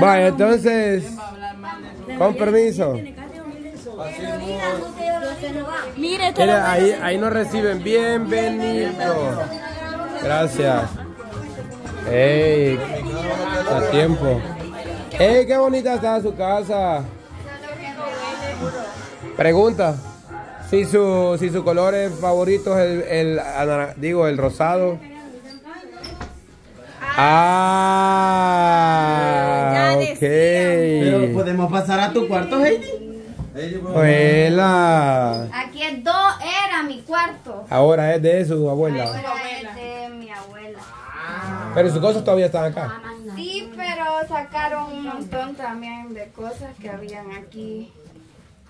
Vaya, entonces, con permiso. Mire, ahí nos reciben. Bienvenido. Gracias. Ey, a tiempo. Ey, qué bonita está su casa. Pregunta. Si su color es favorito es el rosado. Ah, ok. Pero podemos pasar a tu cuarto, Heidi. Abuela. Aquí era mi cuarto. Ahora es de su abuela. Ahora es de mi abuela. Pero sus cosas todavía están acá. Sí, pero sacaron un montón también de cosas que habían aquí.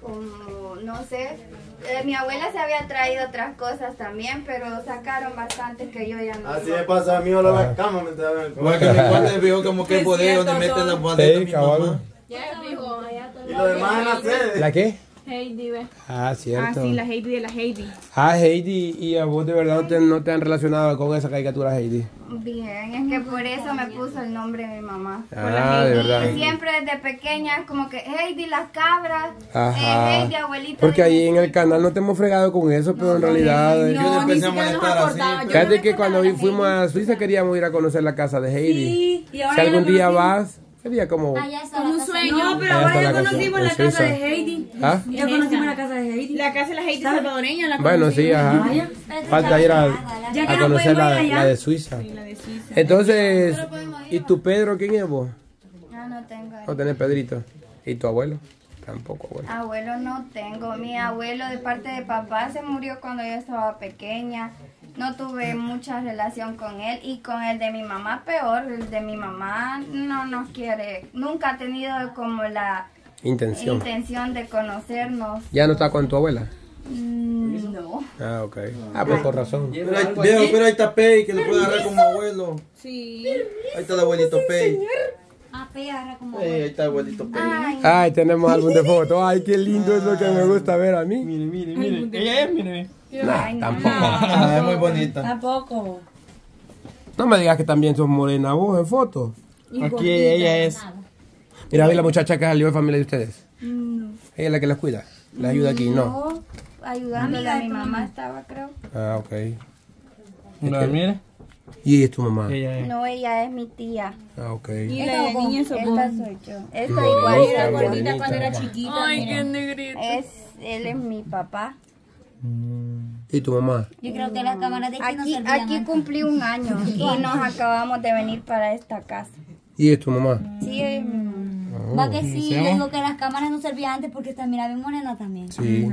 Como, no sé, mi abuela se había traído otras cosas también, pero sacaron bastante que yo ya no. Así me pasa a mí, ahora la cama me estaba viendo. Igual que mi cuarto vio como que el poder donde meten las banderas. Y lo demás en la sede. ¿La qué? Heidi, ve. Ah, cierto. Ah, sí, la Heidi de la Heidi. Ah, Heidi, ¿y a vos de verdad no te han relacionado con esa caricatura, Heidi? Bien, es que por eso me puso el nombre de mi mamá. Ah, de verdad. Y siempre desde pequeña, como que Heidi las cabras, Heidi abuelita. Porque ahí en el canal no te hemos fregado con eso, pero en realidad... No, yo empecé a molestar así. Fíjate que cuando fuimos a Suiza queríamos ir a conocer la casa de Heidi. Sí, y ahora si algún día vas... Sería como un sueño. No, pero ahora ya conocimos la casa de Heidi. ¿Ah? Ya conocimos la casa de Heidi. La casa de la Heidi salvadoreña. La bueno, sí, ajá. Falta ir a conocer la de Suiza. Sí, la de Suiza. Entonces, ¿y tu Pedro quién es vos? No, no tengo. ¿No tenés Pedrito? ¿Y tu abuelo? Tampoco, abuelo. Abuelo no tengo. Mi abuelo de parte de papá se murió cuando yo estaba pequeña. No tuve mucha relación con él y con el de mi mamá peor, el de mi mamá no nos quiere, nunca ha tenido como la intención de conocernos. ¿Ya no está con tu abuela? No. Ah, ok. Ah, pues por razón. Pero ahí está Pey que le puede agarrar como abuelo. Sí. Ahí está el abuelito Pey. Ah, Pey agarra como abuelo. Ahí está el abuelito Pey. Ay, tenemos álbum de fotos. Ay, qué lindo es lo que me gusta ver a mí. Mire. Ella es, mire. No, tampoco. No, es muy bonita. Tampoco. No me digas que también sos morena vos en fotos. Aquí ella es. Mira, ve la muchacha que salió de familia de ustedes. No. Ella es la que las cuida. La ayuda aquí, no. Ayudándole a mi mamá estaba, creo. Ah, ok. Mira. ¿Y ella es tu mamá? No, ella es mi tía. Ah, ok. ¿Y la niña soy yo? Esta igual era gordita cuando era chiquita. Ay, qué negrita. Él es mi papá. ¿Y tu mamá? Yo creo que las cámaras de aquí cumplí un año y nos acabamos de venir para esta casa. ¿Y es tu mamá? Sí, va que sí, digo que las cámaras no servían antes porque esta mira bien morena también. Sí.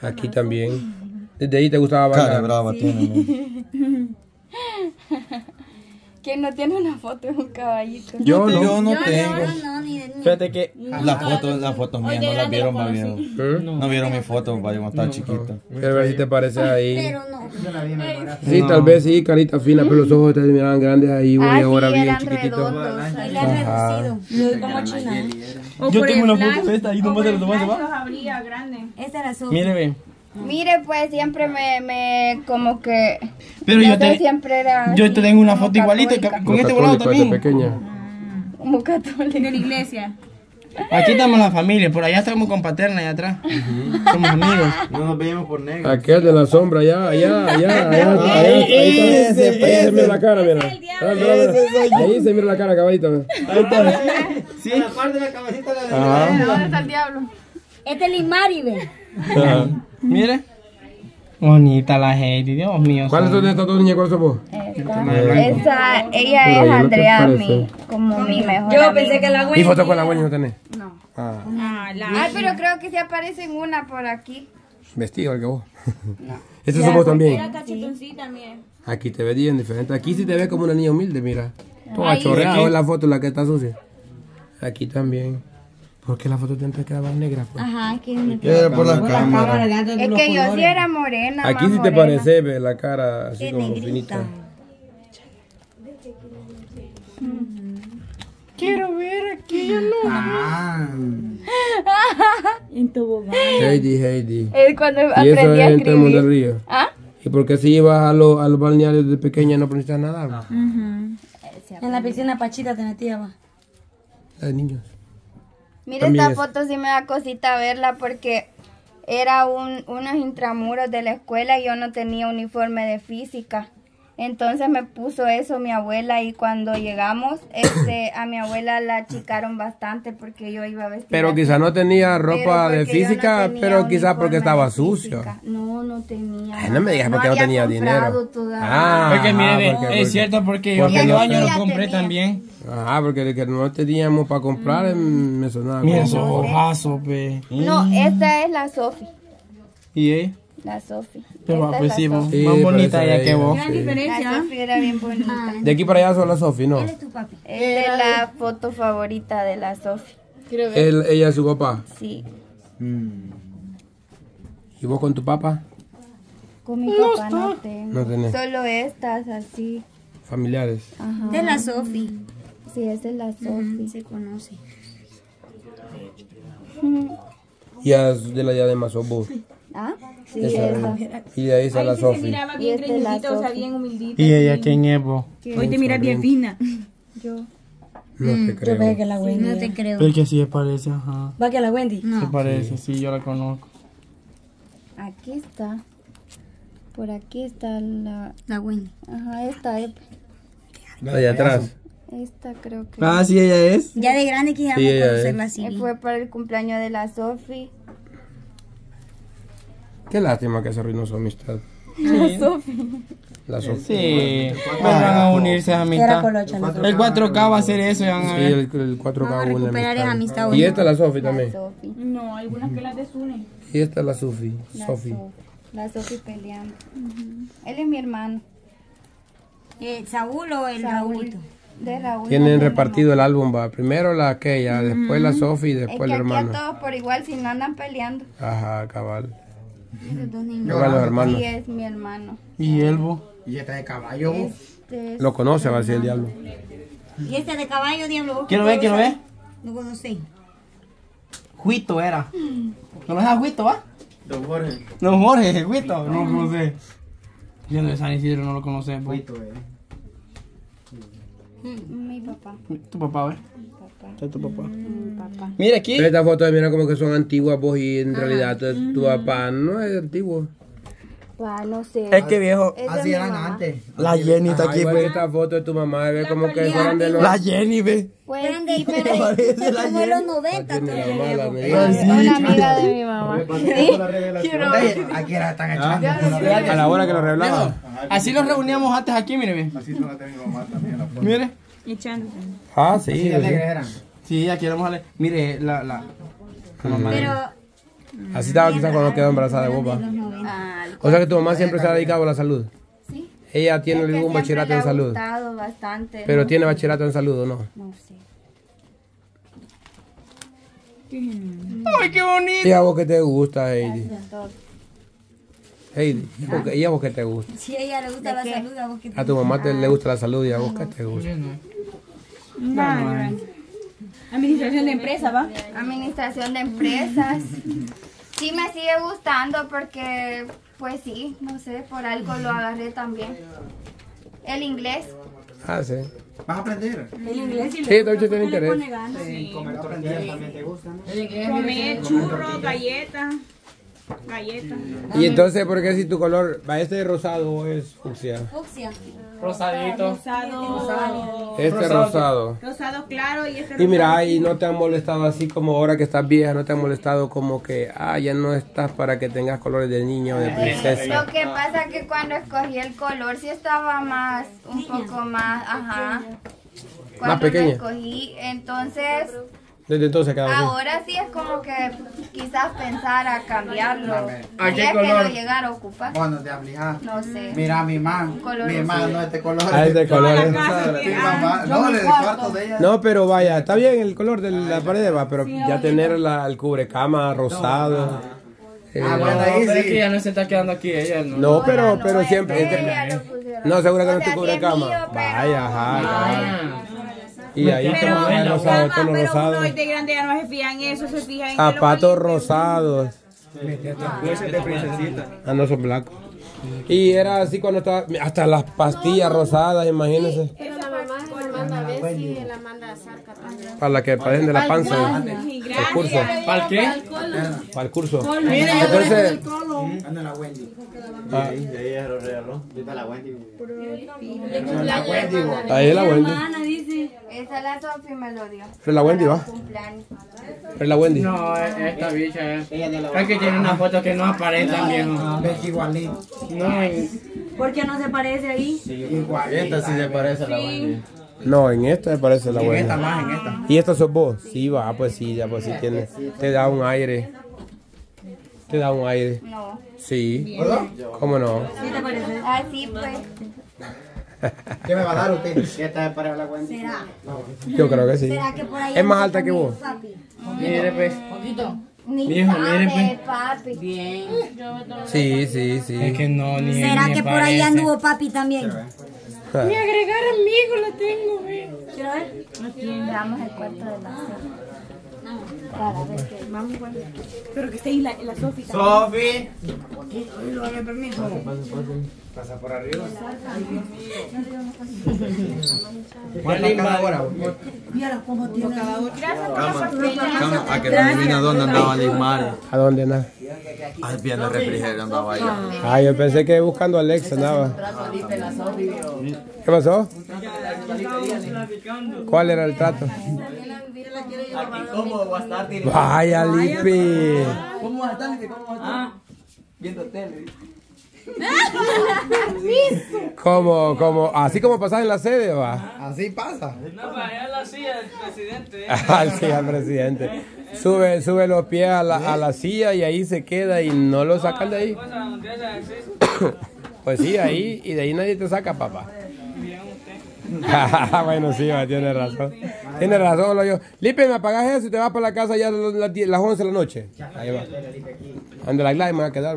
Aquí también. Desde ahí te gustaba bailar. Cara brava tiene. ¿Quién no tiene una foto de un caballito? Yo no tengo. Fíjate que las fotos mías no las vieron más bien. No vieron mis fotos, vaya, cuando estaba chiquita. A ver si te parece ahí. Pero no. Sí, tal vez sí, carita fina, pero los ojos te miraban grandes ahí, güey, ahora bien chiquito. Ahí la han reducido. Como china. Yo tengo una foto de esta ahí, nomás de los demás. Esta era su. Mire, ve. Mire, pues siempre me como que. Pero yo te tengo una foto igualita con este volado también. Como católica. De la iglesia. Aquí estamos la familia, por allá estamos con paterna allá atrás. Somos amigos. No nos veíamos por negro. Aquel de la sombra, allá. Ahí se mira la cara, mira. Ahí se mira la cara, caballito. Ahí está. Sí, la parte de la cabecita de la derecha. ¿Dónde está el diablo? Este es Limari, ve. Mire, bonita la Heidi, Dios mío. ¿Cuáles son de estas dos niñas? ¿Cuáles son vos? Ella es Andrea, como mi mejor amiga. Yo pensé que la Wendy. ¿Y foto con la Wendy no tenés? No. Ah, pero creo que se aparecen una por aquí. Vestido, el que vos. Estos somos también. Aquí te ves bien diferente. Aquí sí te ves como una niña humilde, mira. Toda chorreada en la foto, la que está sucia. Aquí también. ¿Por qué la foto te quedaban negras? Pues? Ajá, que era por la cámara. Es que yo sí era morena. Aquí sí te parece, ve la cara así como finita. Quiero ver aquí, yo no. En tobogán. Heidi. Es cuando aprendí a escribir. Del río. ¿Ah? ¿Y por qué si ibas a los balnearios de pequeña no aprendiste a nadar? En la piscina Pachita te metías, va. la de niños. Mira, esta foto sí me da cosita verla porque era unos intramuros de la escuela y yo no tenía uniforme de física. Entonces me puso eso mi abuela y cuando llegamos a mi abuela la achicaron bastante porque yo iba a vestir. Pero quizás no tenía ropa de física, pero quizás porque estaba sucio. No, no tenía. Ay, no me digas porque no tenía dinero. Ah, porque mire, es cierto porque yo hace 2 años lo compré también. Ajá, porque de que no teníamos para comprar me sonaba. Mira esos ojazos, pe. No, esta es la Sofi. ¿Y ella? La Sofi. Pues sí, más bonita ella que vos. Gran diferencia. La Sofi era bien bonita. De aquí para allá son la Sofi, ¿no? Él es tu papi. Es la foto favorita de la Sofi. ¿Ella es su papá? Sí. ¿Y vos con tu papá? Con mi papá no tengo. No tenés. Solo estas así. Familiares. Ajá. De la Sofi. Sí, esa es la Sofi. Se conoce. Y de la diadema sos vos. ¿Ah? Sí, esa. Y de ahí está la Sofi. Y esta es la Sofi. O sea, bien humildita. ¿Y ella quién es vos? Hoy te miras bien fina. Yo. No te creo. Yo veo que la Wendy. No te creo. Es que sí se parece, ajá. ¿Va que la Wendy? No. Se parece, sí, yo la conozco. Aquí está. Por aquí está la... La Wendy. Ajá, esta es. La de atrás. Esta creo que... Ah, sí, ella es. Ya de grande quisiéramos conocerla así. Fue para el cumpleaños de la Sofi. Qué lástima que se arruinó su amistad. La Sofi. La Sofi. Sí. Van a unirse a amistad. El 4K va a hacer eso. Sí, el 4K une amistad. Y esta es la Sofi también. No, algunas que las desunen. Y esta es la Sofi. La Sofi peleando. Él es mi hermano. ¿Saúl o el Raúlito? De Raúl. Tienen repartido el álbum, va. Primero la aquella, después la Sofi y después el hermano. Aquí a todos por igual, si no andan peleando. Ajá, cabal. Sí, es mi hermano. ¿Y Elbo? ¿Y esta de caballo? Lo conoce, va a ser el diablo. ¿Y esta de caballo, diablo? Quiero ver. No conocí. Juito era. ¿No es a Juito, va? Don Jorge. Don Jorge, Juito. No lo conocí. Yo no de San Isidro, no lo conocí. Juito, mi papá. Tu papá, ¿eh? Está tu papá. Papá. Mira aquí. Esta foto, mira como que son antiguas vos y en realidad tu papá no es antiguo. No sé. Es que viejo. Así eran antes. La Jenny está aquí. Pues. Esta foto de tu mamá, ve como que fueron de los... La Jenny, ve. Fueron de como de los 90. Una amiga de mi mamá. Aquí están echando. A la hora que lo revelaban. Así los reuníamos antes aquí, mire, ve. Así son las de mi mamá también. Mire. Echando. Ah, sí. Sí, sí, aquí vamos a leer. Mire, la mamá. Pero... Así estaba quizás cuando quedó embarazada de boba. O sea que tu mamá siempre se ha dedicado a la salud. Sí. Ella tiene algún bachillerato en salud. Bastante, pero ¿no? ¿Tiene bachillerato en salud o no? No sé. ¡Ay, qué bonito! ¿Y a vos que te gusta, Heidi? Heidi, ¿y a vos que te gusta? Si a ella le gusta la salud, a vos que te gusta. A tu mamá le gusta la salud y a vos que te gusta. No. Administración de empresas, ¿va? Administración de empresas. Sí, me sigue gustando porque, pues sí, no sé, por algo lo agarré también. El inglés. Ah, sí. ¿Vas a aprender? El inglés y sí, todo tiene interés. Sí, comer tortillas también te gusta, ¿no? Comer churros, galletas. Galletas. Y entonces, ¿por qué si tu color, este rosado es fucsia? Fucsia. Rosadito. Rosado. Este rosado. Rosado claro y este rosado. Y mira, y no te han molestado así como ahora que estás vieja, no te han molestado como que, ya no estás para que tengas colores de niña o de princesa. Lo que pasa es que cuando escogí el color sí estaba más, poco más, ajá. Cuando más pequeña. Escogí, entonces... Desde entonces, ahora sí es como que quizás pensar a cambiarlo. ¿A qué color? Llegar a ocupar. Bueno, te aflijas. No sé. Mira, mi mamá, no, este color. Ah, este color. No, el cuarto de ella. No, pero vaya, está bien el color de la pared, va, pero ya tener el cubrecama rosado. Bueno, ahí sí. Que ya no se está quedando aquí ella. No, pero siempre. No, seguro que no es tu cubrecama. Vaya, ajá. Y ahí pero rosado, pero hoy de grande ya no se fijan eso, se fijan zapatos rosados. Jueces de princesita. Ah, no, son blancos. Y era así cuando estaba, hasta las pastillas rosadas, imagínense. Era la mamá, Sí, la manda a Zarca también. Para la que padecen de la panza. ¿Para el curso? ¿Para el qué? Para el curso. Mire, yo tengo el colo. Anda la Wendy. Ahí ella lo regaló. Viste la Wendy. La Wendy. Ahí la Wendy. Esa la Sofi me lo dio. Pero la Wendy va. Pero la Wendy. No, esta bicha es. Es que tiene una foto que no aparece viejo. Es igualito. No, ¿por qué no se parece ahí? Sí, igual. Esta sí se parece a la Wendy. No, en esta me parece la buena. En esta más, en esta. ¿Y esta sos vos? Sí, va, pues sí, ya pues sí tiene. Te da un aire. Te da un aire. No. Sí. ¿Hola? ¿Cómo no? ¿Sí te parece? Ah, sí, pues. ¿Qué me va a dar usted? ¿Esta es para la buena? ¿Será? No. Yo creo que sí. ¿Será que por ahí es más alta que vos? Mire, pues. Poquito. Ni viejo, mire, papi. Bien. Sí, sí, sí. Es que no, ni ¿será que por ahí anduvo papi también? Ni agregar amigos lo tengo, güey. Quiero ver. Damos el cuarto de la Sofi. Para ver que vamos a guardar. Pero que esté ahí la Sofi. ¡Sofi! ¿Qué? ¿Lo dan el permiso? Pasa por arriba. ¿Cuánto cada hora? Mira cómo tiene cada hora. Gracias por la factura. A que no adivina dónde andaba Neymar. ¿A dónde andaba? Ay, bien, el refrigerio andaba ahí. Ah, yo pensé que buscando a Alexa andaba. ¿Qué pasó? ¿Cuál era el trato? ¿Cómo va a estar? Vaya, Lippi. ¿Cómo va a estar, Lippi? ¿Cómo va a estar? Viendo tele. ¿Cómo? Así como pasás en la sede, va. Así pasa. No, para allá la silla del presidente. Ah, sí, al presidente. Sube los pies a la silla y ahí se queda y no lo sacan de ahí. Pues sí, ahí y de ahí nadie te saca, papá. Bueno, sí, va, tiene razón. Tiene razón, lo yo. Lippi, me apagas eso y te vas para la casa ya a las 11 de la noche. Ahí va. Ande la clase me va a quedar.